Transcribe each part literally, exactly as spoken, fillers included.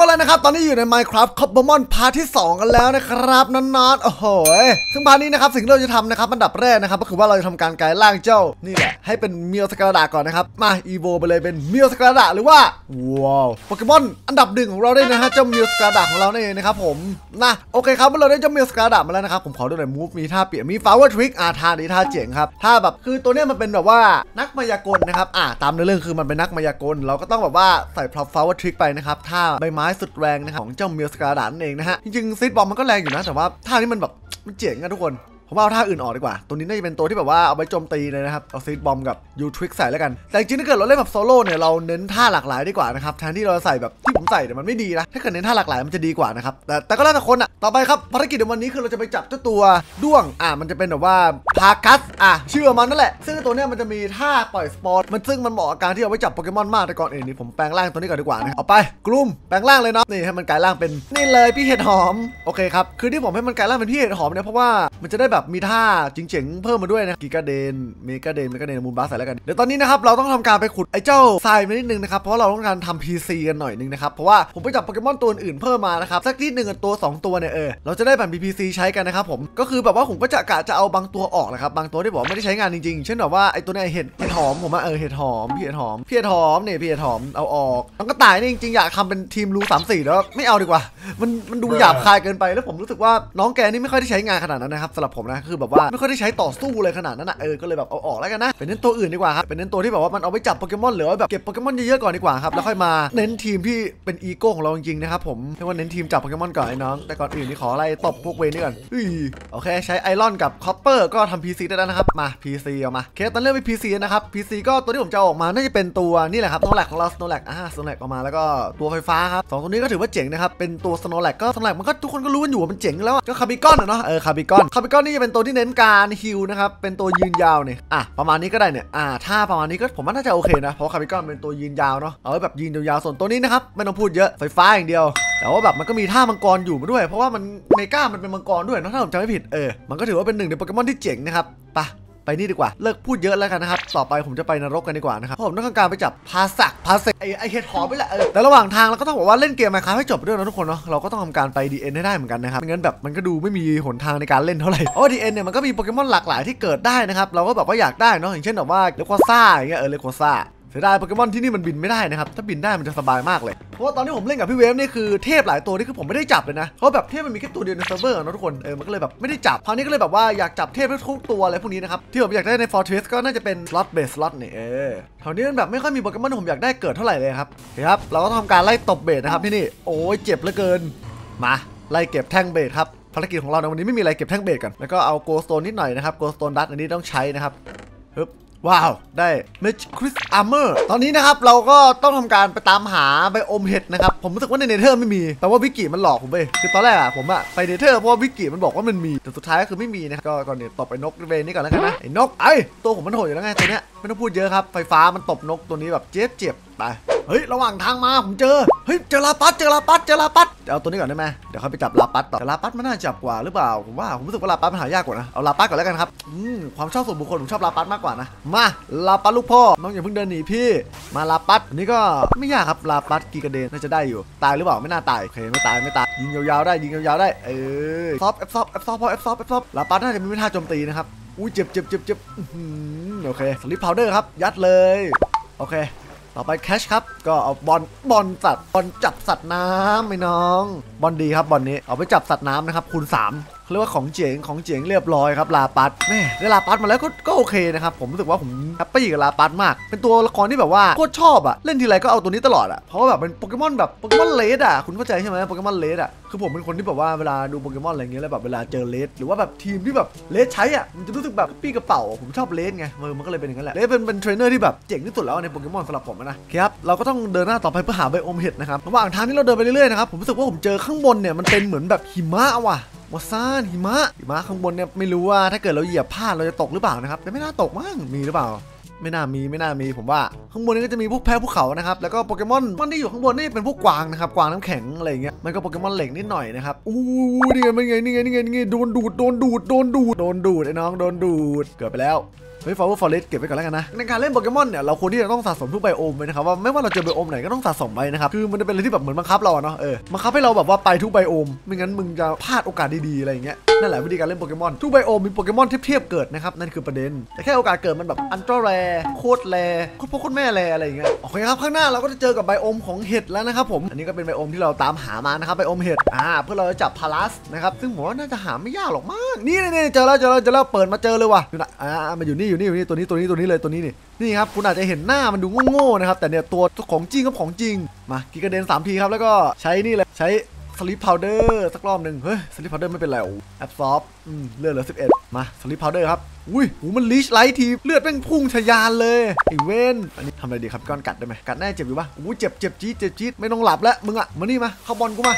ก็แล้วนะครับตอนนี้อยู่ใน Minecraft คอปเปอร์มอนพาร์ทที่สองกันแล้วนะครับนันนัทโอ้โหซึ่งพาร์ทนี้นะครับสิ่งที่เราจะทำนะครับอันดับแรกนะครับก็คือว่าเราจะทำการกลายร่างเจ้านี่แหละให้เป็นเมียวสกระดาก่อนนะครับมาอีโวไปเลยเป็นเมียวสกระดาหรือว่าว้าวโปเกมอนอันดับหนึ่งของเราได้นะฮะเจ้าเมียวสกระดาของเราเนี่ยนะครับผมนะโอเคครับเมื่อเราได้เจ้าเมียวสกระดามาแล้วนะครับผมขอดูหน่อยมูฟมีท่าเปียมีฟาวทริกอาท่านี้ท่าเจ๋งครับท่าแบบคือตัวเนี้ยมันเป็นแบบว่านักมายากลนะครับอ่าตามในเรื่องคือมันเป็นนักมายากลเราก็ต้องแบบว่าใส่พร็อพฟาวทริกไปนะครับท่าใบไม้สุดแรงนะครับของเจ้าเมียวสกระดาเองนะฮะจริงๆซิดบอมมันก็แรงอยู่นะแต่ว่าท่านี้มันแบบมันเจ๋งนะทุกคนผมเอาท่าอื่นออกดีกว่าตัวนี้น่าจะเป็นตัวที่แบบว่าเอาไปโจมตีเลยนะครับเอาซีดบอมกับยูทริกใส่แล้วกันแต่จริงถ้าเกิดเราเล่นแบบโซโล่เนี่ยเราเน้นท่าหลากหลายดีกว่านะครับแทนที่เราใส่แบบที่ผมใส่เนี่ยมันไม่ดีนะถ้าเกิดเน้นท่าหลากหลายมันจะดีกว่านะครับแต่แต่ก็แล้วแต่คนอ่ะต่อไปครับภารกิจในวันนี้คือเราจะไปจับเจ้าตัวด้วงอ่ะมันจะเป็นแบบว่าพาคัสอ่ะชื่อมันนั่นแหละซึ่งตัวเนี้ยมันจะมีท่าปล่อยสปอร์ตมันซึ่งมันเหมาะกับการที่เอาไว้จับโปเกมอนมากแต่ก่อนอื่นนี่ผมแปลงร่างตัวนี้ก่อนดีกว่านะเอาไปกลุ่มแปลงร่างเลยเนาะนี่ให้มันกลายร่างเป็นนี่เลยพี่เห็ดหอมโอเคครับคือที่ผมให้มันกลายร่างเป็นพี่เห็ดหอมเนี่ยเพราะว่ามันจะได้มีท่าจริงเจ๋งเพิ่มมาด้วยนะกิกาเดนเมกาเดนเมกาเดนมูลบาสใส่แล้วกันเดี๋ยวตอนนี้นะครับเราต้องทำการไปขุดไอ้เจ้าทรายมานิดนึงนะครับเพราะเราต้องการทำ พี ซี กันหน่อยนึงนะครับเพราะว่าผมไปจับโปเกมอนตัวอื่นเพิ่มมานะครับสักนิดหนึ่งตัวสองตัวเนี่ยเออเราจะได้แบ่ง พี ซี ใช้กันนะครับผมก็คือแบบว่าผมก็จะกะจะเอาบางตัวออกนะครับบางตัวที่ผมไม่ได้ใช้งานจริงๆเช่นแบบว่าไอ้ตัวนี้เห็ดเห็ดหอมผมว่าเออเห็ดหอมพี่เห็ดหอมพี่เห็ดหอมเนี่ยพี่เห็ดหอมเอาออกน้องกระต่ายนี่จริงๆอยากทำเป็นทีมรูสามสี่แล้วไม่เอาดีกว่ามันมันดูหยาบคายเกินไปแล้วผมรู้สึกว่าน้องแกนี่ไม่ค่อยได้ใช้งานขนาดนั้นนะครับสำหรับผมนะคือแบบว่าไม่ค่อยได้ใช้ต่อสู้เลยขนาดนั้นนะเออก็เลยแบบเอาออกแล้วกันนะเป็นเน้นตัวอื่นดีกว่าครับเป็นเน้นตัวที่แบบว่ามันเอาไปจับโปเกมอนหรือว่าแบบเก็บโปเกมอนเยอะๆก่อนดีกว่าครับแล้วค่อยมาเน้นทีมที่เป็นอีโก้ของเราจริงๆนะครับผมเรียกว่าเน้นทีมจับโปเกมอนก่อนไอ้น้องแต่ก่อนอื่นนี่ขออะไรตบพวกเวนี่ก่อนอุ้ยโอเคใช้ไอรอนกับคอปเปอร์ก็ทำพีซีได้แล้วนะครับมาพีซีเอามาเคสตอนเรื่องไปพีซีนะครับพีซีก็ตัวที่ผมจะออกมาน่าจะเป็นตัวนี่แหละครับสโนแลกของเราสโนแลกอ่าสโนแลกออกมาแล้วก็ตัวไฟฟ้าครับสองตัวนี้ก็ถือว่าเจ๋งนะครับเป็นตัวสโนแลกก็สโนแลกมันก็ทุกคนก็รู้กันอยู่ว่ามันเจ๋งแล้วก็คาบิกอนเนาะเออคาบิกอนคาบิกอนนี่จะเป็นตัวที่เน้นการฮิลนะครับเป็นตัวยืนยาวเนี่ยอ่ะประมาณนี้ก็ได้เนี่ยอ่าถ้าประมาณนี้ก็ผมว่าน่าจะโอเคนะเพราะคาบิกอนเป็นตัวยืนยาวเนาะเอาไว้แบบยืนยาวๆส่วนตัวนี้นะครับไม่ต้องพูดเยอะไฟฟ้าอย่างเดียวแต่ว่าแบบมันก็มีท่ามังกรอยู่มาด้วยเพราะว่ามันเมก้ามันเป็นมังกรด้วยเนาะถ้าผมจำไม่ผิดเออมันก็ถือว่าเป็นหนึ่งในโปเกมอนที่เจ๋งนะครับไปไปนี่ดีกว่าเลิกพูดเยอะแล้วกันนะครับต่อไปผมจะไปนรกกันดีกว่านะครับผมต้องการไปจับพาสักพาเซไอไอเห็ดหอมไปแหละเออแต่ระหว่างทางเราก็ต้องบอกว่าเล่นเกมMinecraftให้จบด้วยนะทุกคนเนาะเราก็ต้องทำการไป ดี เอ็น ให้ได้เหมือนกันนะครับไม่งั้นแบบมันก็ดูไม่มีหนทางในการเล่นเท่าไหร่อ๋อ ดี เอ็น เนี่ยมันก็มีโปเกมอนหลากหลายที่เกิดได้นะครับเราก็แบบว่าอยากได้เนาะอย่างเช่นแบบว่าเลโกซ่าอย่างเงี้ยเออเลโกซ่าเสียดายโปเกมอนที่นี่มันบินไม่ได้นะครับถ้าบินได้มันจะสบายมากเลยเพราะว่าตอนที่ผมเล่นกับพี่เวฟนี่คือเทพหลายตัวนี่คือผมไม่ได้จับเลยนะเพราะแบบเทพมันมีแค่ตัวเดียวในเซิร์ฟเวอร์นะทุกคนเออมันก็เลยแบบไม่ได้จับคราวนี้ก็เลยแบบว่าอยากจับเทพทุกตัวอะไรพวกนี้นะครับที่ผมอยากได้ใน Fortress ก็น่าจะเป็น slot base slot นี่เออคราวนี้มันแบบไม่ค่อยมีโปเกมอนที่ผมอยากได้เกิดเท่าไหร่เลยครับเห็นครับเราก็ทำการไล่ตบเบสนะครับที่นี่โอ้ยเจ็บเหลือเกินมาไล่เก็บแท่งเบสครับภารกิจของเราในวันนี้ไม่มีอะไรเก็บแท่งเบสกันแล้วก็เอาโกสโตนนิดหน่อยนะครับโกสโตนดัสอันนี้ต้องใช้นะครับฮึบว้าวได้เมจคริสอาร์เมอร์ตอนนี้นะครับเราก็ต้องทำการไปตามหาไปอมเห็ดนะครับผมรู้สึกว่าในเนเธอร์ไม่มีแต่ว่าวิกิมันหลอกผมไปคือตอนแรกอะผมอะไปเนเธอร์เพราะว่าวิกิมันบอกว่ามันมีแต่สุดท้ายก็คือไม่มีนะครับก็ก่อนเนี่ยตบไอ้นกเรนนี่ก่อนแล้วกันนะไอ้นกไอ้ตัวผมมันโหดอยู่แล้วไงตัวเนี้ยไม่ต้องพูดเยอะครับไฟฟ้ามันตบนกตัวนี้แบบเจ็บเจ็บไปเฮ้ยระหว่างทางมาผมเจอเฮ้ยเจอลาปัดเจอลาปัดเจอลาปัดเอาตัวนี้ก่อนได้ไหมเดี๋ยวเขาไปจับลาปัดต่อแต่ลาปัดมันน่าจับกว่าหรือเปล่าผมว่าผมรู้สึกว่าลาปัดมันหายากกว่านะเอาลาปัดก่อนแล้วกันครับอืมความชอบส่วนบุคคลผมชอบลาปัดมากกว่านะมาลาปัดลูกพ่อน้องอย่าเพิ่งเดินหนีพี่มาลาปัดนี่ก็ไม่ยากครับลาปัดกีกระเดนน่าจะได้อยู่ตายหรือเปล่าไม่น่าตายโอเคไม่ตายไม่ตายยิงยาวๆได้ยิงยาวๆได้เออซอฟเอฟซอฟเอฟซอฟพอเอฟซอฟเอฟซอฟลาปัดน่าจะมีท่าโจมตีนะครับอุ้ยเจ็บเจ็บเจ็บเจ็บโอเคสลิปพาวเดอร์ครับยัดเลยโอเคต่อไปแคชครับก็เอาบอลบอลสัตว์บอลจับสัตว์น้ำไอ้น้องบอลดีครับบอลนี้เอาไปจับสัตว์น้ำนะครับคูณสามเขาเรียกว่าของเจ๋งของเจ๋งเรียบร้อยครับลาปัดแม่ได้ลาปัดมาแล้วก็ก็โอเคนะครับผมรู้สึกว่าผมแฮปปี้กับลาปัดมากเป็นตัวละครที่แบบว่าโคตรชอบอะเล่นทีไรก็เอาตัวนี้ตลอดอะเพราะแบบเป็นโปเกมอนแบบโปเกมอนเลดอะคุณเข้าใจใช่ไหมโปเกมอนเลดอะคือผมเป็นคนที่แบบว่าเวลาดูโปเกมอนอะไรเงี้ยแล้วแบบเวลาเจอเลดหรือว่าแบบทีมที่แบบเลดใช้อ่ะมันจะรู้สึกแบบปี้กระเป๋าผมชอบเลดไงมือมันก็เลยเป็นอย่างนั้นแหละเลดเป็นเป็นเทรนเนอร์ที่แบบเจ๋งที่สุดแล้วในโปเกมอนสำหรับผมนะครับเราก็ต้องเดินหน้าต่อไปเพื่อหาใบอมเห็ดนะครับระหว่างทางที่เราเดินไปเรื่อยๆนะครับผมรู้สึกว่าผมเจอข้างบนเนี่ยมันเป็นเหมือนแบบหิมะว่ะวาซ่าหิมะหิมะข้างบนเนี่ยไม่รู้ว่าถ้าเกิดเราเหยียบพลาดเราจะตกหรือเปล่านะครับแต่ไม่น่าตกมั้งมีหรือเปล่าไม่น่ามีไม่น่ามีผมว่าข้างบนนี้ก็จะมีพวกแพะภูเขานะครับแล้วก็โปเกมอนมันที่อยู่ข้างบนนี่เป็นพวกกวางนะครับกวางน้ำแข็งอะไรอย่างเงี้ยมันก็โปเกมอนเหล็กนิดหน่อยนะครับอู้นี่ไงนี่ไงนี่ไงนี่ไงโดนดูดโดนดูดโดนดูดโดนดูดไอ้น้องโดนดูดเกิดไปแล้ว เฮ้ย Flower Forest เก็บไว้ก่อนแล้วกันนะในการเล่นโปเกมอนเนี่ยเราควรที่จะต้องสะสมทุกไบโอมเลยนะครับว่าไม่ว่าเราเจอไบโอมไหนก็ต้องสะสมไว้นะครับคือมันจะเป็นอะไรที่แบบเหมือนบังคับเราเนาะเออบังคับให้เราแบบว่าไปทุกไบโอมไม่งั้นมึงจะพลาดโอกาสดีๆอะไรอย่างเงี้ยนั่นแหละวิธีการเล่นโปเกมอนทุกไบโอมมีโปเกมอนเทียบๆเกิดนะครับนั่นคือประเด็นแต่แค่โอกาสเกิดมันแบบอันตรายโคตรแรงโคตรพ่อโคตรแม่แรงอะไรอย่างเงี้ยโอเคครับข้างหน้าเราก็จะเจอกับไบโอมของเห็ดแล้วนะครับผมอันนี้ก็เป็นไบโอมที่เราตามหามานะครับไบโอมเห็ดอ่าเพื่อเราจะจับพารัสนะครับซึ่งผมว่าน่าจะหาไม่ยากหรอกมั้งนี่ๆเจอแล้วเจอแล้วเจอแล้วเปิดมาเจอเลยว่ะอ่ามันอยู่นี่อยู่นี่อยู่นี่ตัวนี้ตัวนี้ตัวนี้เลยตัวนี้นี่นี่ครับคุณอาจจะเห็นหน้ามันดูโง่ๆนะครับแต่เนี่ยตัวของจริงครับของจริงมากินกระเด็นสามทีครับแล้วก็ใช้นี่เลยใช้สลิปพาวเดอร์สักรอบหนึ่งเฮ้ยสลิปพาวเดอร์ไม่เป็นไรแอบซอฟเลือดเหลือสิบเอ็ดมาสลิปพาวเดอร์ครับอุ้ยหูมันลิชไลท์ทีเลือดแม่งพุ่งทะยานเลยไอ้เว้นอันนี้ทำอะไรดีครับก้อนกัดได้ไหมกัดแน่เจ็บอยู่ปะอู้เจ็บเจ็บจี๊ดเจ็บจี๊ดไม่ต้องหลับแล้วมึงอะมานี่มาเข้าบอลกูมาเ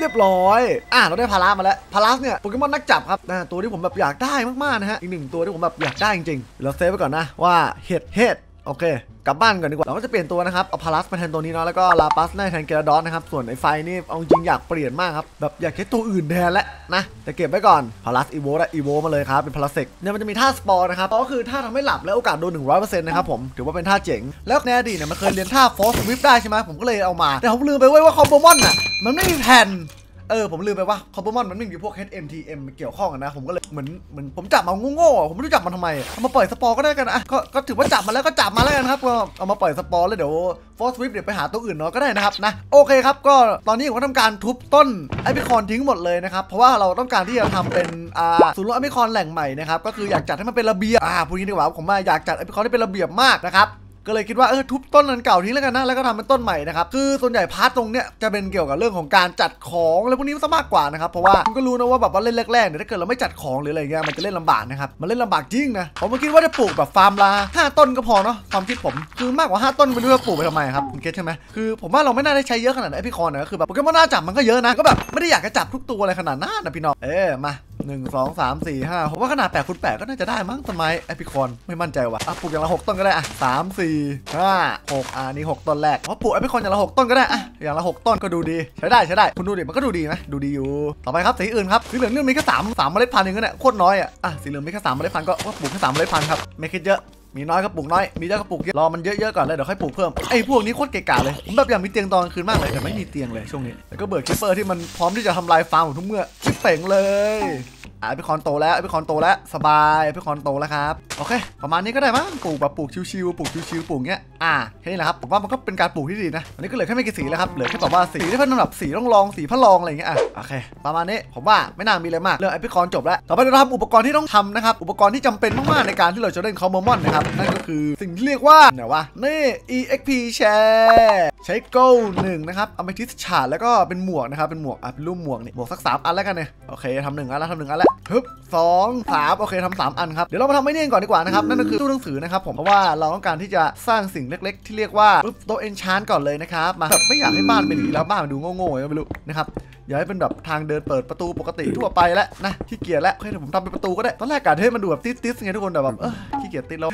รียบร้อยอ่ะเราได้พารามาแล้วพาราเนี่ยโปเกมอนนักจับครับนะตัวที่ผมแบบอยากได้มากๆนะฮะอีกหนึ่งตัวที่ผมแบบอยากได้จริงๆเราเซฟไว้ก่อนนะว่าเห็ดเห็ดโอเคกลับบ้านก่อนดีกว่าเราก็จะเปลี่ยนตัวนะครับเอาพารัสมาแทนตัวนี้เนาะแล้วก็ลาปัสแทนเกลาดอนนะครับส่วนไอ้ไฟนี่เอาจริงอยากเปลี่ยนมากครับแบบอยากใช้ตัวอื่นแทนแล้วนะแต่เก็บไว้ก่อนพารัสอีโวและอีโวมาเลยครับเป็นพาราเซกเนี่ยมันจะมีท่าสปอร์นะครับก็คือท่าทำให้หลับและโอกาสโดน หนึ่งร้อยเปอร์เซ็นต์ นะครับผมถือว่าเป็นท่าเจ๋งแล้วแนดีเนี่ยมันเคยเรียนท่าฟอสวิปได้ใช่ไหมผมก็เลยเอามาแต่ผมลืมไปว่าคอมโบมอนน่ะมันไม่มีแผ่นเออผมลืมไปว่าคอมโบมอนมันไม่มีพวก เอช เอ็ม ที เอ็ม เกี่ยวข้องกันนะผมก็เลยเหมือนเหมือนผมจับมาโง่ๆผมไม่รู้จับมันทำไมเอามาปล่อยสปอร์ก็ได้กันนะก็ก็ถือว่าจับมาแล้วก็จับมาแล้วกันครับก็เอามาปล่อยสปอร์แล้วเดี๋ยวฟอสวิปเดี๋ยวไปหาตัวอื่นเนาะก็ได้นะครับนะโอเคครับก็ตอนนี้ผมก็ทำการทุบต้นไอพิคอนทิ้งหมดเลยนะครับเพราะว่าเราต้องการที่จะทำเป็นอ่าศูนย์รวมไอพิคอนแหล่งใหม่นะครับก็คืออยากจัดให้มันเป็นระเบียบอ่าพูดงี้ดีกว่าผมว่าอยากจัดไอพิคอนให้เป็นระเบียบมากนะครับก็เลยคิดว่าเออทุบต้นนั้นเก่าทิ้งแล้วกันนะแล้วก็ทำเป็นต้นใหม่นะครับคือส่วนใหญ่พาร์ทตรงเนี้ยจะเป็นเกี่ยวกับเรื่องของการจัดของอะไรพวกนี้ซะมากกว่านะครับเพราะว่าคุณก็รู้นะว่าแบบว่าเล่นแรกๆเนี่ยถ้าเกิดเราไม่จัดของหรืออะไรเงี้ยมันจะเล่นลำบากนะครับมันเล่นลำบากจริงนะผมก็คิดว่าจะปลูกแบบฟาร์มลาห้าต้นก็พอเนาะความคิดผมคือมากกว่าห้าต้นไม่รู้จะปลูกไปทำไมครับคุณเก็ทใช่ไหมคือผมว่าเราไม่น่าได้ใช้เยอะขนาดไอพิคอนนะคือแบบโปเกมอนน่าจับมันก็เยอะนะก็แบบไม่ได้อยากจะจับทุกตัวอะไรขนาดนั้นนะพี่น้องเอ๊ะมาหนึ่งสองสามสี่ห้าผมว่าขนาดแปดคูณแปดก็น่าจะได้มั้งต้นไม้ไอพิคอนไม่มั่นใจว่ะอ่ะปลูกอย่างละหกต้นก็ได้อ่ะสามสี่ห้าหกอ่านี่หกต้นแรกเพราะปลูกไอพิคอนอย่างละหกต้นก็ได้อ่ะอย่างละหกต้นก็ดูดีใช้ได้ใช้ได้คุณดูดิมันก็ดูดีนะดูดีอยู่ต่อไปครับสีอื่นครับสีเหลืองนี่มีแค่สามสามเมล็ดพันธุ์เองก็เนี่ยโคตรน้อยอ่ะอ่ะสีเหลืองมีแค่สามเมล็ดพันธุ์ก็ว่าปลูกแค่สามเมล็ดพันธุ์ครับไม่คิดเยอะมีน้อยก็ปลูกน้อยมีเยอะก็ปลูกเยอะรอมันเยอะๆก่อนเลยเดี๋ยวค่อยปลูกเพิ่มไอ้พวกนี้โคตรเกะกะเลยผมแบบอยากมีเตียงตอนกลางคืนมากเลยแต่ไม่มีเตียงเลยช่วงนี้แล้วก็เบิร์ดคิปเปอร์ที่มันพร้อมที่จะทำลายฟาร์มของทุกเมื่อชิบเป่งเลยอ่ะไอพิคอนโตแล้วไอพิคอนโตแล้วสบายไอพิคอนโตแล้วครับโอเคประมาณนี้ก็ได้มั้งปลูกแบบปลูกชิวๆปลูกชิวๆปลูกเงี้ยอ่ะแค่นี้แหละครับผมว่ามันก็เป็นการปลูกที่ดีนะอันนี้ก็เหลือแค่ไม่กี่สีแล้วครับเหลือแค่แบบว่าสีที่พันแบบสีร่องรองสีพะรองอะไรเงี้ยอ่ะโอเคประมาณนี้ผมว่าไม่น่ามีอะไรมากเรื่องไอพิคอนจบแล้วต่อไปเราทำอุปกรณ์ที่ต้องทำนะครับอุปกรณ์ที่จำเป็นมากๆในการที่เราจะเล่นคอมโบมอนนะครับนั่นก็คือสิ่งที่เรียกว่าไหนวะนี่ exp share ใช้โก้หนึ่งนะครับเอาไปทิชชาร์ดแล้วก็เป็นหมวกนะครับเป็นหมวกอ่ะเป็นรูปหมวกนี่หมวกสักสามอันแล้วกันเนี่ยโอเคทำหนึ่งอันแล้วทำหนึ่งอันแล้วฮึบสองสามโอเคทำสามอันครับเดี๋ยวเรามาทำไม่เนียนก่อนดีกว่านะครับนั่นก็คือตู้หนังสือนะครับผมเพราะว่าเราต้องการที่จะสร้างสิ่งเล็กๆที่เรียกว่าโต๊ะเอนชานก่อนเลยนะครับมาแบบไม่อยากให้บ้านเป็นอย่างนี้แล้วบ้านมันดูโง่ๆไม่รู้นะครับอยากให้เป็นแบบทางเดินเปิดประตูปกติทั่วไปแล้วนะขี้เกียจแล้วเฮ้ยผมทำเป็นประตูก็ได้ตอนแรกกะให้มันดูแบบติสๆไงทุกคนแต่แบบเออขี้เกียจติสแล้ว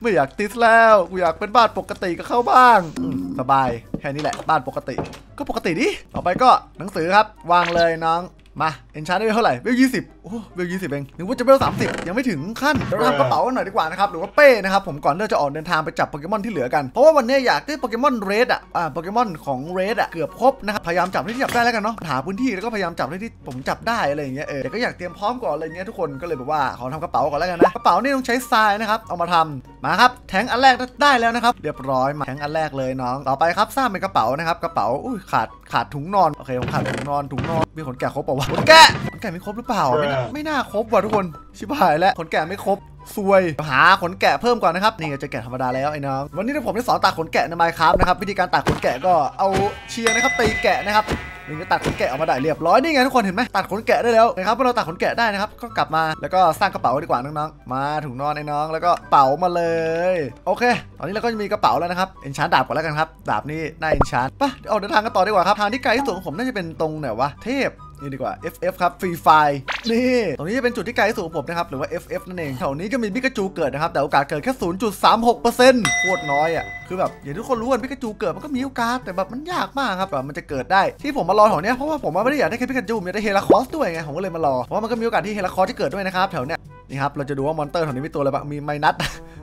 ไม่อยากติสแล้วกูอยากเป็นบ้านปกติก็เข้าบ้างสบายแค่นี้แหละบ้านปกติก็ปกติดิต่อไปก็หนังสือครับวางเลยน้องมาเอ็นชาร์ดได้เท่าไหร่เบลยี่สิบโอ้เบลยี่สิบเองนึกว่าจะเบลสามสิบยังไม่ถึงขั้นเราทำกระเป๋าหน่อยดีกว่านะครับหรือว่าเป้นะครับผมก่อนเราจะออกเดินทางไปจับโปเกมอนที่เหลือกันเพราะว่าวันนี้อยากได้โปเกมอนเรดอ่ะอ่าโปเกมอนของเรดอ่ะเกือบครบนะครับพยายามจับที่จับได้แล้วกันเนาะหาพื้นที่แล้วก็พยายามจับที่ผมจับได้อะไรอย่างเงี้ยเออแต่ก็อยากเตรียมพร้อมก่อนอะไรเงี้ยทุกคนก็เลยแบบว่าขอทำกระเป๋าก่อนแล้วกันนะกระเป๋านี่ต้องใช้ทรายนะครับเอามาทำมาครับแทงอันแรกได้แล้วนะครับเรียบร้อยมาแทงอันแรกเลยน้องต่อไปครับสร้างเป็นกระเป๋านะครับกระเป๋าอุ้ยขาดขาดถุงนอนโอเคผมขาดถุงนอนถุงนอนมีขนแกะครบเปล่าวะขนแกะขนแกะไม่ครบหรือเปล่าไม่น่าไม่น่าครบว่ะทุกคนชิบหายแล้วขนแกะไม่ครบซวยหาขนแกะเพิ่มก่อนนะครับนี่จะแกะธรรมดาแล้วไอ้น้องวันนี้ผมจะสอนตัดขนแกะใน Minecraft นะครับวิธีการตัดขนแกะก็เอาเชียร์นะครับตีแกะนะครับนี่ก็ตัดขนแกะออกมาได้เรียบร้อยนี่ไงทุกคนเห็นไหมตัดขนแกะได้แล้วนะครับพอเราตัดขนแกะได้นะครับก็กลับมาแล้วก็สร้างกระเป๋าดีกว่าน้องๆมาถุงนอนไอ้น้องแล้วก็เป๋ามาเลยโอเคตอนนี้เราก็จะมีกระเป๋าแล้วนะครับเอ็นชาร์ดดาบก่อนแล้วกันครับดาบนี่น่าเอ็นชาร์ดป่ะเอาเดินทางกันต่อดีกว่าครับทางที่ไกลที่สุดของผมน่าจะเป็นตรงไหนวะเทพ นี่ดีกว่า เอฟ เอฟ ครับฟรีไฟนี่ตรงนี้จะเป็นจุดที่ไกลที่สุดของผมนะครับหรือว่า เอฟ เอฟ นั่นเองแถวนี้ก็มีพิกาจูเกิดนะครับแต่โอกาสเกิดแค่ ศูนย์จุดสามหกเปอร์เซ็นต์ โคตรน้อยอ่ะคือแบบอย่างทุกคนรู้ว่าพิกาจูเกิดมันก็มีโอกาสแต่แบบมันยากมากครับแบบมันจะเกิดได้ที่ผมมารอแถวเนี้ยเพราะว่าผมไม่ได้อยากได้แค่พิกาจูผมอยากได้เฮราคอสด้วยไงผมก็เลยมารอเพราะว่ามันก็มีโอกาสที่เฮราคอสจะเกิดด้วยนะครับแถวเนี้ยนี่ครับเราจะดูว่ามอนเตอร์แถวนี้มีตัวอะไรบ้างมีไมนัส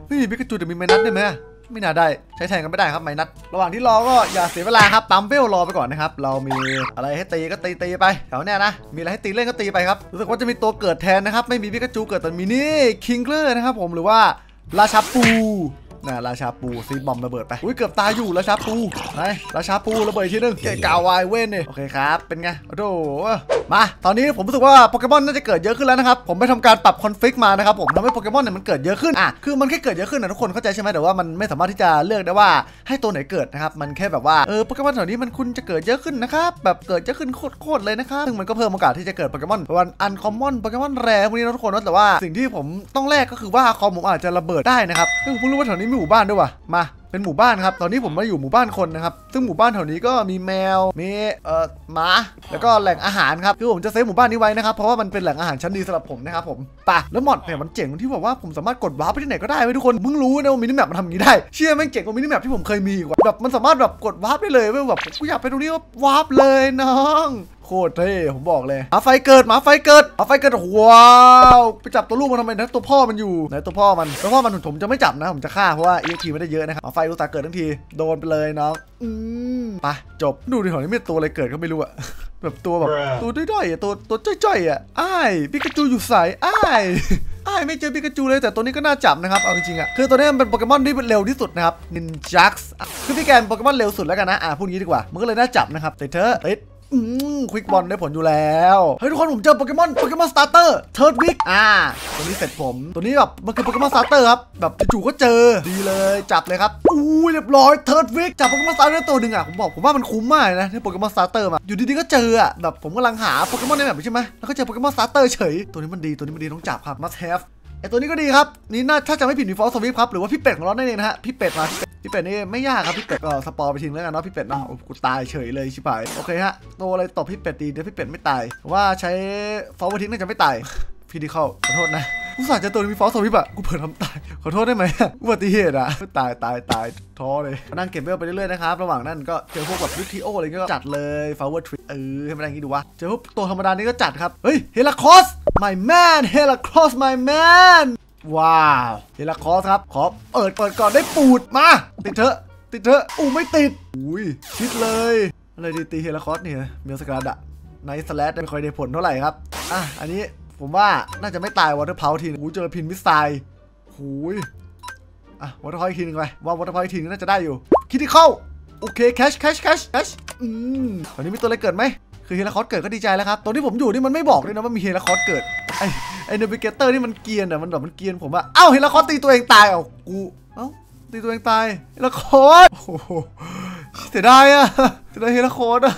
นี่พิกาจูแต่มีไมนัสได้ไหมไม่น่าได้ใช้แทนกันไม่ได้ครับไมนัสระหว่างที่รอก็อย่าเสียเวลาครับปั๊มเวลรอไปก่อนนะครับเรามีอะไรให้ตีก็ตีตีไปแถวเนี้ยนะมีอะไรให้ตีเล่นก็ตีไปครับรู้สึกว่าจะมีตัวเกิดแทนนะครับไม่มีพิกาจูเกิดแต่มีนี่คิงเกอร์นะครับผมหรือว่าราชาปูน่ะราชาปูซีบอมระเบิดไปอุ้ยเกือบตายอยู่ราชาปูไหนราชาปูระเบิดทีนึงเกะกาวายเว้นเนี่ยโอเคครับเป็นไงโอ้โหมาตอนนี้ผมรู้สึกว่าโปเกมอนน่าจะเกิดเยอะขึ้นแล้วนะครับผมไปทำการปรับคอนฟิกมานะครับผมทำให้โปเกมอนเนี่ยมันเกิดเยอะขึ้นอ่ะคือมันแค่เกิดเยอะขึ้นนะทุกคนเข้าใจใช่ไหมแต่ว่ามันไม่สามารถที่จะเลือกได้ว่าให้ตัวไหนเกิดนะครับมันแค่แบบว่าเออโปเกมอนแถวนี้มันคุณจะเกิดเยอะขึ้นนะครับแบบเกิดเยอะขึ้นโคตรๆเลยนะครับซึ่งมันก็เพิ่มโอกาสที่จะเกิดโปเกมอนวันอันคอมมอนโปเกมอนแรร์พวกนี้นะทุกคนแต่ว่าสิ่งที่ผมต้องแลกก็คือว่าคอมผมอาจจะระเบิดได้นะครับซึ่งผมรู้ว่าแถวนี้มีหมู่บ้านด้วยว่ะมาเป็นหมู่บ้านครับตอนนี้ผมมาอยู่หมู่บ้านคนนะครับซึ่งหมู่บ้านแถวนี้ก็มีแมวมีเอ่อหมาแล้วก็แหล่งอาหารครับคือผมจะเซฟหมู่บ้านนี้ไว้นะครับเพราะว่ามันเป็นแหล่งอาหารชั้นดีสำหรับผมนะครับผมป่ะแล้วมอดเนี่ยมันเจ๋งที่บอกว่าผมสามารถกดวาร์ปไปที่ไหนก็ได้ไว้ทุกคนมึงรู้นะว่ามินิแมปมันทำอย่างนี้ได้เชื่อแม่งเจ๋งกว่ามินิแมปที่ผมเคยมีกว่าแบบมันสามารถแบบกดวาร์ปได้เลยเว้ยแบบกูอยากไปตรงนี้ก็วาร์ปเลยน้องโคตรเท่ผมบอกเลยหมาไฟเกิดหมาไฟเกิดหมาไฟเกิดว้าวไปจับตัวลูกมันทำไมนะตัวพ่อมันอยู่ไหนตัวพ่อมันตัวพ่อมันผมจะไม่จับนะผมจะฆ่าเพราะว่า อี เอ็กซ์ พี ไม่ได้เยอะนะครับหมาไฟรู้ตาเกิดทั้งทีโดนไปเลยน้องอืมไปจบดูดิหอยนี่มีตัวอะไรเกิดก็ไม่รู้อะแบบตัวแบบตัวด้อยๆอ่ะตัวตัวจ้อยๆอ่ะอ้ายพิกาจูอยู่สายอ้ายอ้ายไม่เจอพิกาจูเลยแต่ตัวนี้ก็น่าจับนะครับเอาจริงๆอ่ะคือตัวนี้มันเป็นโปเกมอนที่เร็วที่สุดนะครับนินจักส์คือพี่แกนโปเกมอนเร็วสุดแล้วกันนะอ่ะพูดงี้ดีกว่ามันก็เลยน่าจับนะครับติดเธอติดอืมควิกบอลได้ผลอยู่แล้วเฮ้ยทุกคนผมเจอโปเกมอนโปเกมอนสตาร์เตอร์เทิร์ดวิกอ่าตัวนี้เสร็จผมตัวนี้แบบมันคือโปเกมอนสตาร์เตอร์ครับแบบจู่ๆก็เจอดีเลยจับเลยครับอู้เรียบร้อยเทิร์ดวิกจับโปเกมอนสตาร์เตอร์ตัวหนึ่งอ่ะผมบอกผมว่ามันคุ้มมากนะที่โปเกมอนสตาร์เตอร์มาอยู่ดีๆก็เจออ่ะแบบผมกำลังหาโปเกมอนในแบบใช่ไหมแล้วก็เจอโปเกมอนสตาร์เตอร์เฉยตัวนี้มันดีตัวนี้มันดีต้องจับครับ must have ไอตัวนี้ก็ดีครับนี่น่าถ้าจะไม่ผิดมีฟอสสวิฟครับหรือว่าพี่เป็ดของเรานั่นเองนะฮะพี่เป็ดมาพี่เป็ดนี่ไม่ยากครับพี่เป็ดก็สปอร์ไปทิ้งแล้วกันเนาะพี่เป็ดเนาะกูตายเฉยเลยชิบหายโอเคฮะตัวอะไรตบพี่เป็ดดีเดี๋ยวพี่เป็ดไม่ตายว่าใช้ฟอสไปทิ้งน่าจะไม่ตายพี่ดีเข้าขอโทษนะกูสาดเจอตัวมีฟอสโซพี่ปะกูเปิดทำตายขอโทษได้ไหมอุบัติเหตุอะตายตายตายท้อเลยนั่งเก็บเวลไปเรื่อยๆนะครับระหว่างนั้นก็เจอพวกแบบวิทิโออะไรเงี้ยก็จัดเลยฟาวเวอร์ทริกเออให้มันได้งี้ดูวะเจอพวกตัวธรรมดานี่ก็จัดครับเฮ้ยเฮราคอส my man เฮราคอส my manว้าวเฮราคอสครับขอเปิดเปิดก่อนได้ปูดมาติดเถอะติดเถอะอู้ไม่ติดอุ้ยชิดเลยอะไรดีตีเฮราคอสเนี่ยเมียสกัดอะไนท์สแลชไม่ค่อยได้ผลเท่าไหร่ครับอ่ะอันนี้ผมว่าน่าจะไม่ตายวอเตอร์เพลทีนึงเจอพินมิสไซล์หูยอ่ะวอเตอร์เพลทีนึงไปว่าวอเตอร์เพลทีนึงน่าจะได้อยู่คิดที่เข้าโอเคแคชแคชแคชแคชอืมตอนนี้มีตัวอะไรเกิดไหมคือเฮราคอสเกิดก็ดีใจแล้วครับตอนที่ผมอยู่นี่มันไม่บอกเลยนะว่ามีเฮราคอสเกิดไอไอเนวิเกเตอร์นี่มันเกียนอ่ะมันแบบมันเกียนผมว่าอ้าวเฮราคอสตีตัวเองตายเอ้ากูเอ้าตีตัวเองตายเฮราคอสโอ้โหเสียดายอ่ะเสียดายเฮราคอสอ่ะ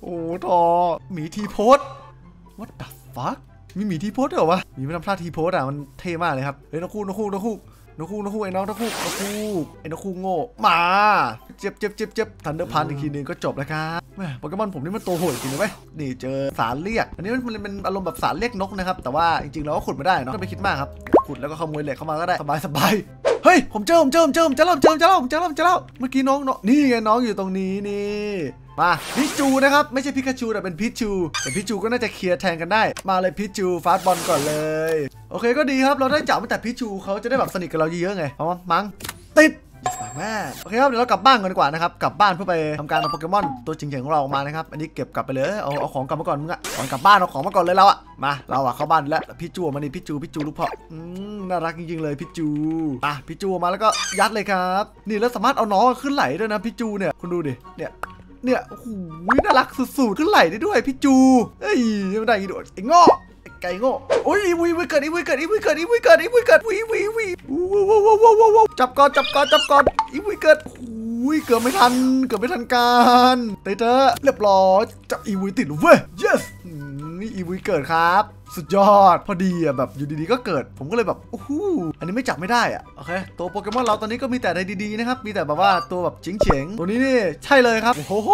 โอ้ทอหมีทีโพสวัดดับฟักมีหมีทีโพสเหรอวะมีไม่ทำพลาดทีโพสอ่ะมันเท่มากเลยครับเฮ้ยนกคู่นกคู่นกคู่นกคู่นกคู่ไอ้น้องนกคู่นกคู่ไอ้นกคู่โง่มาเจ็บเจ็บเจ็บเจ็บทันเดอร์พันอีกทีนึงก็จบแล้วครับแม่โปเกมอนผมนี่มันตัวโหดจริงนะเว้ยนี่เจอสารเรียกอันนี้มันเป็นอารมณ์แบบสารเรียกนกนะครับแต่ว่าจริงๆเราก็ขุดไม่ได้เนาะไม่ไปคิดมากครับขุดแล้วก็ขโมยเหล็กเข้ามาก็ได้สบายสบายเฮ้ยผมเจอผมเจอผมเจอผมจะเล่าผมเจอผมจะเล่าผมจะเล่าผมจะเล่าเมื่อกี้น้องเนาะนี่ไงน้องอยู่ตรงนี้นี่มาพิจูนะครับไม่ใช่พิกาจูแต่เป็นพิจูแต่พิจูก็น่าจะเคลียร์แทงกันได้มาเลยพิจูฟาสบอลก่อนเลยโอเคก็ดีครับเราได้จับแต่พิจูเขาจะได้แบบสนิทกับเราเยอะๆไงเอามั้งติดแม่โอเคครับเดี๋ยวเรากลับบ้านกันดีกว่านะครับกลับบ้านเพื่อไปทำการเอาโปเกมอนตัวจริงๆของเราออกมานะครับอันนี้เก็บกลับไปเลยเอาเอาของกลับมาก่อนมึงอะก่อนกลับบ้านเอาของมาก่อนเลยเราอะมาเราอะเข้าบ้านแล้วพิจูมานี่พิจูพิจูลูกพ่ออืมน่ารักจริงๆเลยพิจูอ่ะพิจูมาแล้วก็ยัดเลยครับนี่แล้วสามารถเอาน้องขึ้นไหลด้วยนะพิจูเนี่ยคุณดูดิเนี่ยเนี่ยโอ้โหน่ารักสุดๆขึ้นไหลได้ด้วยพี่จูเอ้ยไม่ได้กี่โดดไอ้งอไอ้ไก่งอโอ้ยวิวิเกิดอีวิเกิดอีวิเกิดอีวิเกิดอีวิเกิดวิวิวิจับก่อนจับก่อนจับก่อนอีวิเกิดอุ้ยเกิดไม่ทันเกิดไม่ทันการเตะเรียบร้อยจับอีวิติดเว้ย yes นี่อีวีเกิดครับสุดยอดพอดีอ่ะแบบอยู่ดีๆก็เกิดผมก็เลยแบบโอ้โหอันนี้ไม่จับไม่ได้อ่ะโอเคตัวโปเกมอนเราตอนนี้ก็มีแต่อะไรดีๆนะครับมีแต่แบบว่าตัวแบบเจ๋งๆตัวนี้นี่ใช่เลยครับโอ้โ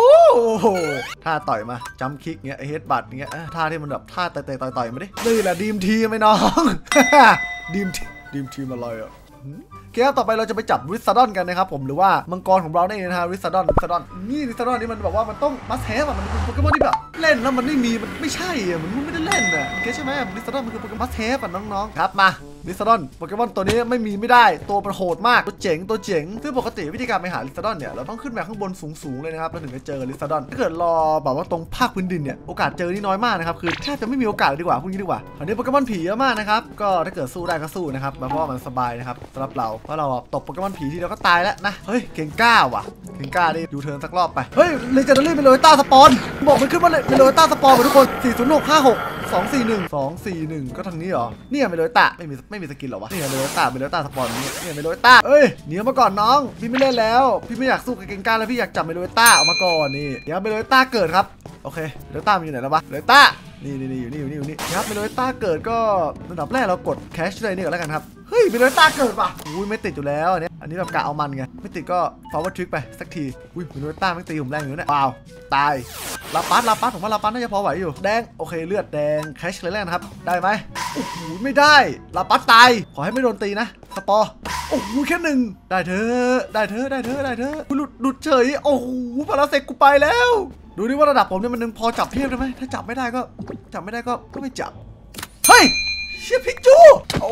หท่าต่อยมาจัมป์คิกเงี้ยเฮดบัตเงี้ยท่าที่มันแบบท่าเตะๆต่อยๆมาดินี่แหละดีมทีไหมน้องดีมทีดีมทีมาลอยอ่ะเกมต่อไปเราจะไปจับริซาดอนกันนะครับผมหรือว่ามังกรของเราเนี่ยนะฮะริซาดอนริซาดอนนี่ริซาดอนนี่มันแบบว่ามันต้องมัสแฮฟอะมันเป็นโปเกมอนที่แบบเล่นแล้วมันไม่มีมันไม่ใช่อะมันไม่ได้เล่นอะเกมใช่ไหมริซาดอนมันคือโปเกมอนมัสแฮฟอะน้องๆครับมาริซาดอนโปเกมอนตัวนี้ไม่มีไม่ได้ตัวประโหดมากตัวเจ๋งตัวเจ๋งซึ่งปกติวิธีการไปหาริซาดอนเนี่ยเราต้องขึ้นไปข้างบนสูงๆเลยนะครับแล้วถึงจะเจอริซาดอนถ้าเกิดรอแบบว่าตรงภาคพื้นดินเนี่ยโอกาสเจอนี่น้อยมากนะครับคือแทบจะไม่มีโอกาสดีกว่าพวกนี้ดีกว่าคราวนี้โปเกมอนผีเยอะมากนะครับก็ถ้าเกิดสู้ได้ก็สู้นะครับเพราะว่ามันสบายนะครับสำหรับเราเพราะเราตบโปเกมอนผีทีเดียวก็ตายแล้วนะเฮ้ยเก่งกล้าว่ะเก่งกล้าดิยูเทิร์นสักรอบไปเฮ้ยเลเจนดารี่เป็นโรยต้าสปอนบอกมันขึ้นว่าเป็นโรยต้าสปอนทุกคนสี่ศูนย์หกห้าหกสองสี่หนึ่ง สองสี่หนึ่งก็ทางนี้เหรอเนี่ยเป็นโรยต้าไม่มีไม่มีสกินหรอวะเนี่ยเป็นโรยต้าเป็นโรยต้าสปอนเนี่ยเนี่ยเป็นโรยต้าเอ้ยหนีมาก่อนน้องพี่ไม่เล่นแล้วพี่ไม่อยากสู้กับเก่งกล้าแล้วพี่อยากจับเป็นโรยต้าออกมาก่อนนี่เดี๋ยวเป็นโรยต้าเกิดครับโอเคโรยต้ามันอยู่ไหนแล้ววะโรยต้านี่นี่อยู่นี่อยู่นี่อยู่นี่ครับเป็นโรยต้าเกิดก็ระดับแรกเรากดแคชเลยนี่แล้วกันครับเฮ้ยเป็นโรยต้าเกิดป่ะอุ้ยไม่ติดอยู่แล้วอันนี้อันนี้แบบกะเอามันไงไม่ติดก็ฟาวเวอร์ทริกไปสักทีอุ้ยเป็นโรยต้าไม่ตีผมแรงอยู่เนี่ยว้าวตายลาปัสลาปัสผมว่าลาปัสน่าจะพอไหวอยู่แดงโอเคเลือดแดงแคชเลยแล้วกันครับได้ไหมโอ้โหไม่ได้ลาปัสตายขอให้ไม่โดนตีนะสปอร์โอ้โหแค่หนึ่งได้เธอได้เธอได้เธอได้เธอหลุดหลุดเฉยโอ้โหพาราเซกกูไปแล้วดูดิว่าระดับผมเนี่ยมันนึงพอจับเทียบได้ไหมถ้าจับไม่ได้ก็จับไม่ได้ก็ก็ไม่จับเฮ้ยเชี่ยพิกจูโอ้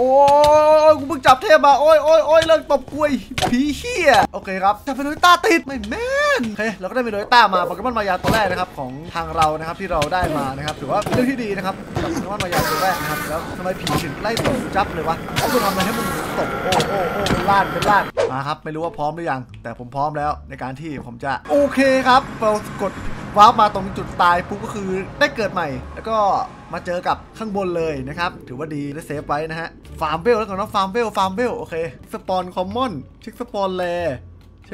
ยกูเพิ่งจับเทพมาโอ้ยโอ้ยโอ้ยเลิกตบกล้วยผีเหี้ยโอเคครับจับเป็นโรยต้าติดไม่แม่นโอเคเราก็ได้เป็นโรยต้ามาโปเกมอนมายาตัวแรกนะครับของทางเรานะครับที่เราได้มานะครับถือว่าเรื่องที่ดีนะครับจับโปเกมอนมายาตัวแรกนะครับแล้วทำไมผีถึงไล่ตบจับเลยวะเขาจะทำอะไรให้มันตบโอ้โอ้โอ้เป็นล้านเป็นล้านมาครับไม่รู้ว่าพร้อมหรือยังแต่ผมพร้อมแล้วในการที่ผมจะโอเคครับเรากดว้าวมาตรงจุดตายปุ๊บก็คือได้เกิดใหม่แล้วก็มาเจอกับข้างบนเลยนะครับถือว่าดีและเซฟไว้นะฮะฟาร์มเบลแล้วกันเนาะฟาร์มเบลฟาร์มเบลโอเคสปอนคอมมอนเช็คสปอนแลเ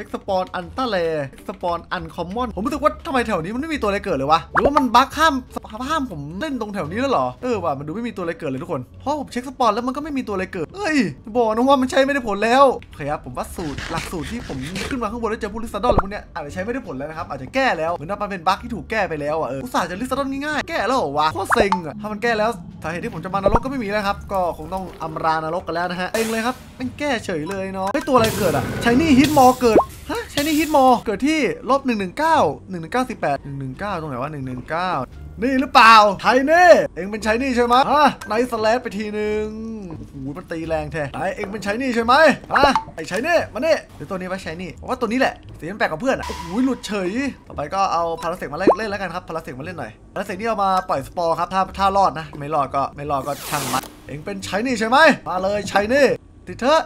ช็คสปอนอันต้าแลสปอนอันคอมมอนผมรู้สึกว่าทำไมแถวนี้มันไม่มีตัวอะไรเกิดเลยวะหรือว่ามันบั๊กข้ามข้ามผมเล่นตรงแถวนี้แล้วหรอเออว่ะมันดูไม่มีตัวอะไรเกิดเลยทุกคนเพราะผมเช็คสปอนแล้วมันก็ไม่มีตัวอะไรเกิดเอ้ยบอกนะว่ามันใช้ไม่ได้ผลแล้วโอเคครับผมว่าสูตรหลักสูตรที่ผมขึ้นมาข้างบนแล้วเจอพวกลิซาดอนอะไรพวกเนี้ยอาจจะใช้ไม่ได้ผลแล้วนะครับอาจจะแก้แล้วเหมือนว่ามันเป็นบั๊กที่ถูกแก้ไปแล้วอ่ะเอออุตส่าห์จะลิซาดอนง่ายๆแก้แล้วเหรอวะโคตรเซ็งอ่ะถ้ามันแก้แล้วสาเหตุที่ผมจะมานรกก็ไม่มีแล้วครับก็คงต้องอำลานรกกันแล้วนะฮะเองเลยครับมันแก้เฉยเลยเนาะไอ้ตัวอะไรเกิดอ่ะใช้นี่ฮิตมอเกิดฮะใช้นี่ฮิตมอเกิดที่ลบหนึ่งหนึ่งเก้า หนึ่งหนึ่งเก้า หนึ่งหนึ่งเก้าตรงไหนวะหนึ่งหนึ่งเก้านี่หรือเปล่าไทเน่เอ็งเป็นใช้นี่ใช่ไหมฮะไนท์สแลชไปทีหนึ่งหูมันตีแรงแท้ไอเอ็งเป็นใช้นี่ใช่ไหมฮะไอใช้นี่มาเนี่ยเดี๋ยวตัวนี้ไปใช้นี่ว่าตัวนี้แหละสีมันแปลกกับเพื่อนอ่ะหูหลุดเฉยต่อไปก็เอาพาราเซกมาเล่นเล่นแล้วกันครับพาราเซกมาเล่นหน่อยพาราเซกนี่เอามาปล่อยสปอร์ครับถ้าถ้ารอดนะไม่รอดก็ไม่รอดก็ช่างมันเอ็งเป็นใช้นี่ใช่ไหมมาเลยใช้นี่ติดเถอะ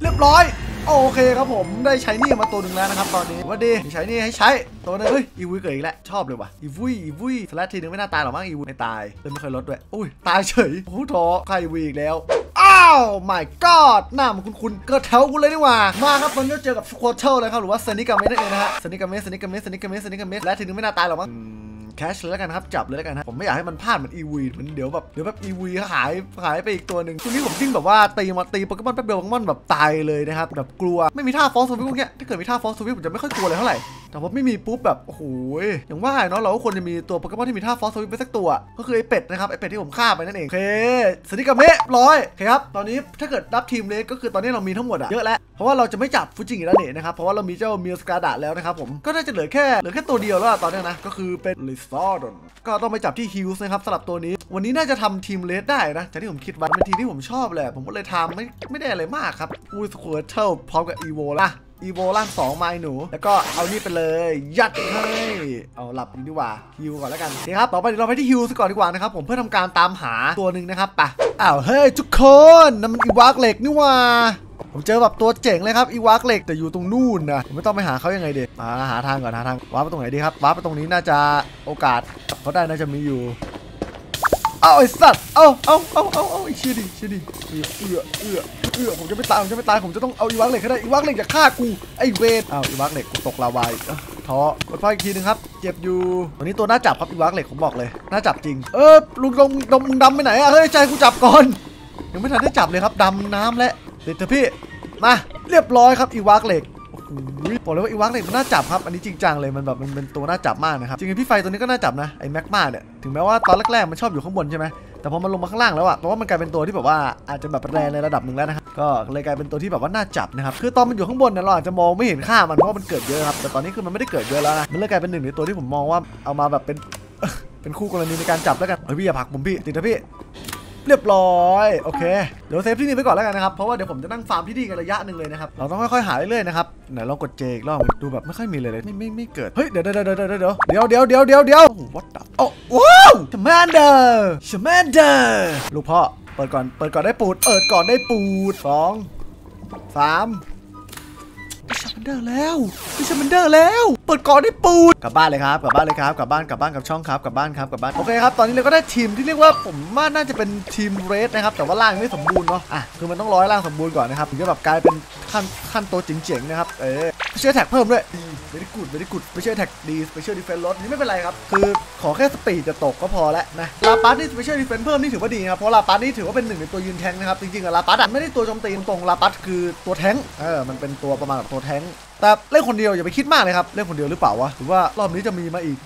เรียบร้อยโอเคครับผมได้ใช้นี่มาตัวหนึ่งแล้วนะครับตอนนี้ว่าดีใช้นี่ให้ใช้ตัวนึงเฮ้ยอีวุ้ยเกิดอีกแล้วชอบเลยว่ะอีวุ้ยอีวุ้ยสแลตทีนึงไม่น่าตายหรอกมั้งอีวุ้ยไม่ตายเลยไม่เคยลดด้วยอุ้ยตายเฉยโอ้โหท้อใครอีวุ้ยอีกแล้วอ้าว my god หน้ามันคุ้นๆเกิดแถวกูเลยนี่หว่ามาครับตอนนี้เจอกับควอเตอร์เลยครับหรือว่าเซนิกาเมสนั่นเองนะฮะเซนิกาเมสเซนิกาเมสเซนิกาเมสเซนิกาเมสและทีนึงไม่น่าตายหรอกมั้งแคชเลยแล้วกันครับจับเลยแล้วกันนะผมไม่อยากให้มันพลาดเหมือนอีวีมันเดี๋ยวแบบเดี๋ยวแบบอีวีหายหายไปอีกตัวหนึ่งตรงนี้ผมจิ้งแบบว่าตีมาตีโปเกมอนแป๊บเดียวโปเกมอนแบบตายเลยนะครับแบบกลัวไม่มีท่าฟอสซูวิคพวกเนี้ยถ้าเกิดมีท่าฟอสซูวิคผมจะไม่ค่อยกลัวเลยเท่าไหร่แต่พอไม่มีปุ๊บแบบโอ้โหอย่างว่าเนาะเราก็ควรจะมีตัวโปเกมอนที่มีท่าฟอสซูวิคไปสักตัวก็คือไอเป็ดนะครับไอเป็ดที่ผมฆ่าไปนั่นเองเคสนิกาเมะร้อยครับตอนนี้ถ้าเกิดรับทีมเลสก็คือตอนนี้เรามีทั้งหมดอะเยอะแล้วเพราะว่าเราจะไม่จับฟูจิแล้วเนี่ยนะครับเพราะว่าเรามีเจ้ามิลสกาดะแล้วนะครับผมก็น่าจะเหลือแค่เหลือแค่ตัวเดียวแล้วตอนนี้นะก็คือเป็นลิซาดอนก็ต้องไปจับที่ฮิลส์นะครับสำหรับตัวนี้วันนี้น่าจะทำทีมเลสได้นะจากที่ผมคิดว่าเป็นทีมที่ผมชอบแหละผมก็เลยทำไม่ไม่ได้อะไรมากครับอุ้ยสควอเทิลพร้อมกับอีโวล่ะอีโวล่างสองไม้หนูแล้วก็เอานี่ไปเลยยัดให้เอาหลับดีกว่าฮิลก่อนแล้วกันนี่ครับต่อไปเดี๋ยวเราไปที่ฮิลส์ก่อนดีกว่านะครับผมเพื่อทำการตามหาตัวหนึ่งนะครับปะอ้าวเฮ้ยทุกคนนั่นมันอีวากเหล็กนี่ว่าผมเจอแบบตัวเจ๋งเลยครับอีวากเหล็กแต่อยู่ตรงนู่นนะผมไม่ต้องไปหาเขายังไงเด็กมาหาทางก่อนหาทางว้าไปตรงไหนดีครับว้าไปตรงนี้น่าจะโอกาสเขาได้น่าจะมีอยู่เอาไอ้สัตว์เอาเอาเอาเอาเอาไอ้เชี่ยดิเชี่ยดิเอือเอือเอือเอือผมจะไม่ตายผมจะไม่ตายผมจะต้องเอาอีวากเหล็กให้ได้อีวากเหล็กจะฆ่ากูไอ้เวทเอาอีวากเหล็กกูตกลาวาย ทอกดไฟอีกทีนึงครับเจ็บอยู่วันนี้ตัวหน้าจับครับอีวักเหล็กผมบอกเลยหน้าจับจริงเออลุงดงดงมึงดำไปไหนอะเฮ้ยใจกูจับก่อนยังไม่ทันได้จับเลยครับดำน้ำและเด็ดเถอะพี่มาเรียบร้อยครับอีวักเหล็กบอกเลยว่าอีวักเหล็กมันน่าจับครับอันนี้จริงจังเลยมันแบบมันเป็นตัวน่าจับมากนะครับจริงๆพี่ไฟตัวนี้ก็น่าจับนะไอ้แมกมาเนี่ยถึงแม้ว่าตอนแรกๆมันชอบอยู่ข้างบนใช่ไหมแต่พอมันลงมาข้างล่างแล้วอะเพราะว่ามันกลายเป็นตัวที่แบบว่าอาจจะแบบแรงในระดับหนึ่งแล้วนะครับก็เลยกลายเป็นตัวที่แบบว่าน่าจับนะครับคือตอนมันอยู่ข้างบนเนี่ยเราอาจจะมองไม่เห็นค่ามันเพราะว่ามันเกิดเยอะครับแต่ตอนนี้คือมันไม่ได้เกิดเยอะแล้วนะมันเลยกลายเป็นหนึ่งในตัวที่ผมมองว่าเอามาแบบเป็นเป็นคู่กรณีในการจับแล้วกันเฮ้ยพี่อย่าผลักผมพี่ติดนะพี่เรียบร้อยโอเคเดี๋ยวเซฟที่นี่ไปก่อนแล้วกันนะครับเพราะว่าเดี๋ยวผมจะนั่งฟาร์มที่นี่กันระยะหนึ่งเลยนะครับเราต้องค่อยๆหาเรื่อยๆนะครับไหนลองกดเจอีกรอบดูแบบไม่ค่อยมีเลยเลยไม่ไม่ไม่เกิดเฮ้ยเดี๋ยวเดี๋ยวเดี๋ยวเดี๋ยวเดี๋ยวเดี๋ยวเดี๋ยวเดี๋ยวเดี๋ยววัดดับโอ้ว้าวชแมนเดอร์ชแมนเดอร์ลูกพ่อเปิดก่อนเปิดก่อนได้ปูดเปิดก่อนได้ปูดสองสามชแมนเดอร์แล้วชแมนเดอร์แล้วเปิดก่อนได้ปูดกลับบ้านเลยครับกลับบ้านเลยครับกลับบ้านกลับบ้านกับช่องครับกลับบ้านครับกลับบ้านโอเคครับตอนนี้เราก็ได้ทีมที่เรียกว่าผมว่าน่าจะเป็นทีมเรดนะครับแต่ว่าล่างไม่สมบูรณ์เนาะอ่ะคือมันต้องร้อยล่างสมบูรณ์ก่อนนะครับถึงจะแบบกลายเป็นขั้นขั้นโตจริงๆนะครับเออไปเชื่อแท็กเพิ่มด้วยไม่ได้กุดไม่ได้กุดไปเชื่อแท็กดีไปเชื่อดีเฟนลดนี่ไม่เป็นไรครับคือขอแค่สปีดจะตกก็พอแล้วนะลาปัสนี่ไปเชื่อดีเฟนเพิ่มนี่ถือว่าดีครับเพราะลาปัสนี่ถือว่าเป็นหนึ่งในตัวยืนแทงนะครับจริงๆอะลาปัสไม่ได้ตัวโจมตีตรงลาปัสคือตัวแทงเออมันเป็นตัวประมาณแบบตัวแทงแต่เล่นคนเดียวอย่าไปคิดมากเลยครับเล่นคนเดียวหรือเปล่าวะหรือว่ารอบนี้จะมีมาอีก